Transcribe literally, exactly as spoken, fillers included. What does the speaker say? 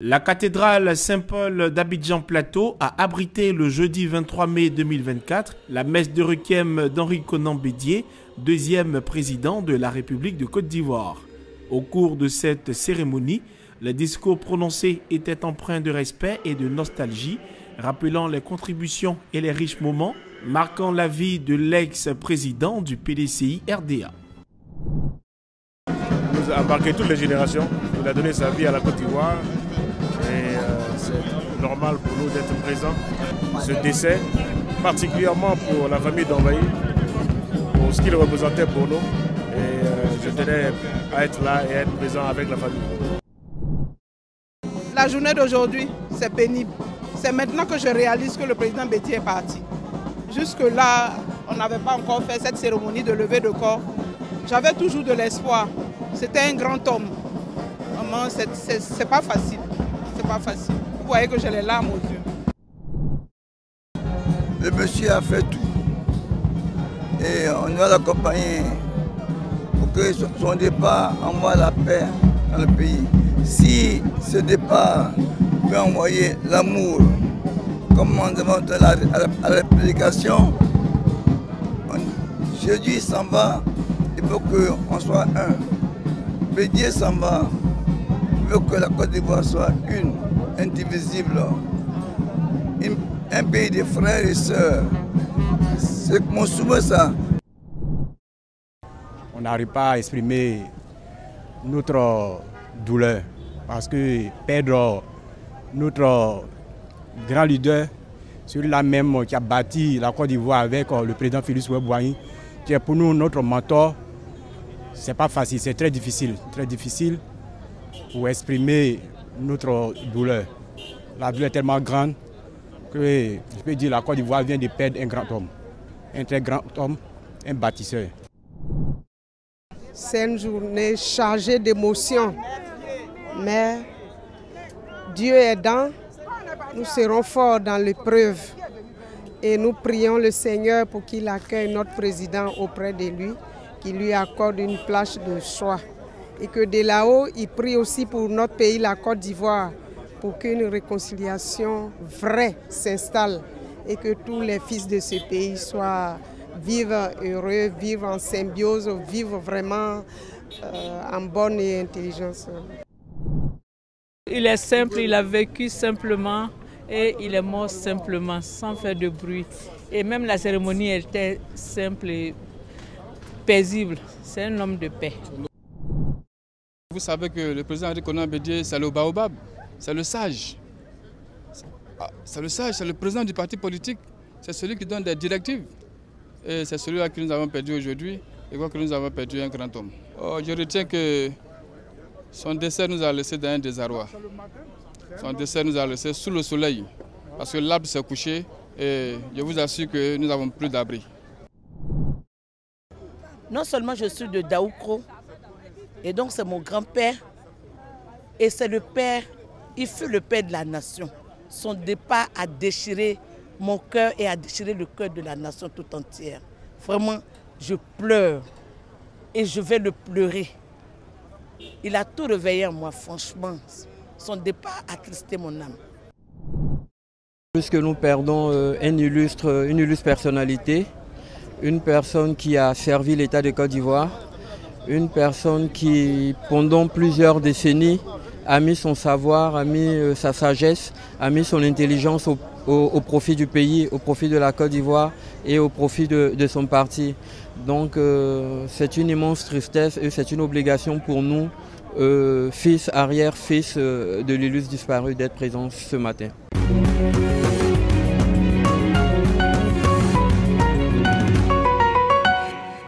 La cathédrale Saint-Paul d'Abidjan-Plateau a abrité le jeudi vingt-trois mai deux mille vingt-quatre la messe de requiem d'Henri Konan Bédié, deuxième président de la République de Côte d'Ivoire. Au cours de cette cérémonie, le discours prononcé était empreint de respect et de nostalgie, rappelant les contributions et les riches moments, marquant la vie de l'ex-président du P D C I R D A. Il nous a marqué toutes les générations, il a donné sa vie à la Côte d'Ivoire. Et euh, c'est normal pour nous d'être présents. Ce décès, particulièrement pour la famille d'Envahi, pour ce qu'il représentait pour nous. Et euh, je tenais à être là et à être présent avec la famille. La journée d'aujourd'hui, c'est pénible. C'est maintenant que je réalise que le président Bédié est parti. Jusque-là, on n'avait pas encore fait cette cérémonie de levée de corps. J'avais toujours de l'espoir. C'était un grand homme. Vraiment, c'est pas facile. Pas facile. Vous voyez que j'ai les larmes aux yeux. Le monsieur a fait tout et on doit l'accompagner pour que son départ envoie la paix dans le pays. Si ce départ peut envoyer l'amour, comme on demande à la, à la, à la prédication, Jésus s'en va, il faut qu'on soit un. Bédié s'en va. Je veux que la Côte d'Ivoire soit une, indivisible, une, un pays de frères et sœurs. C'est mon souvenir, ça. On n'arrive pas à exprimer notre douleur parce que perdre notre grand leader, celui-là même qui a bâti la Côte d'Ivoire avec le président Félix Houphouët-Boigny, qui est pour nous notre mentor, c'est pas facile, c'est très difficile, très difficile. Pour exprimer notre douleur. La douleur est tellement grande que je peux dire que la Côte d'Ivoire vient de perdre un grand homme, un très grand homme, un bâtisseur. C'est une journée chargée d'émotions, mais Dieu aidant, nous serons forts dans l'épreuve et nous prions le Seigneur pour qu'il accueille notre président auprès de lui, qu'il lui accorde une place de choix. Et que de là-haut, il prie aussi pour notre pays, la Côte d'Ivoire, pour qu'une réconciliation vraie s'installe et que tous les fils de ce pays soient, vivent heureux, vivent en symbiose, vivent vraiment euh, en bonne et intelligence. Il est simple, il a vécu simplement et il est mort simplement, sans faire de bruit. Et même la cérémonie était simple et paisible. C'est un homme de paix. Vous savez que le président Henri Konan Bédié, c'est le baobab, c'est le sage. C'est le sage, c'est le président du parti politique, c'est celui qui donne des directives. Et c'est celui-là que nous avons perdu aujourd'hui, et quoi que nous avons perdu un grand homme. Oh, je retiens que son décès nous a laissé dans un désarroi. Son décès nous a laissé sous le soleil, parce que l'arbre s'est couché, et je vous assure que nous n'avons plus d'abri. Non seulement je suis de Daoukro, et donc c'est mon grand-père, et c'est le père, il fut le père de la nation. Son départ a déchiré mon cœur et a déchiré le cœur de la nation tout entière. Vraiment, je pleure et je vais le pleurer. Il a tout réveillé en moi, franchement. Son départ a attristé mon âme. Puisque nous perdons une illustre, une illustre personnalité, une personne qui a servi l'État de Côte d'Ivoire, une personne qui, pendant plusieurs décennies, a mis son savoir, a mis sa sagesse, a mis son intelligence au, au, au profit du pays, au profit de la Côte d'Ivoire et au profit de, de son parti. Donc euh, c'est une immense tristesse et c'est une obligation pour nous, euh, fils, arrière-fils euh, de l'illustre disparu, d'être présents ce matin.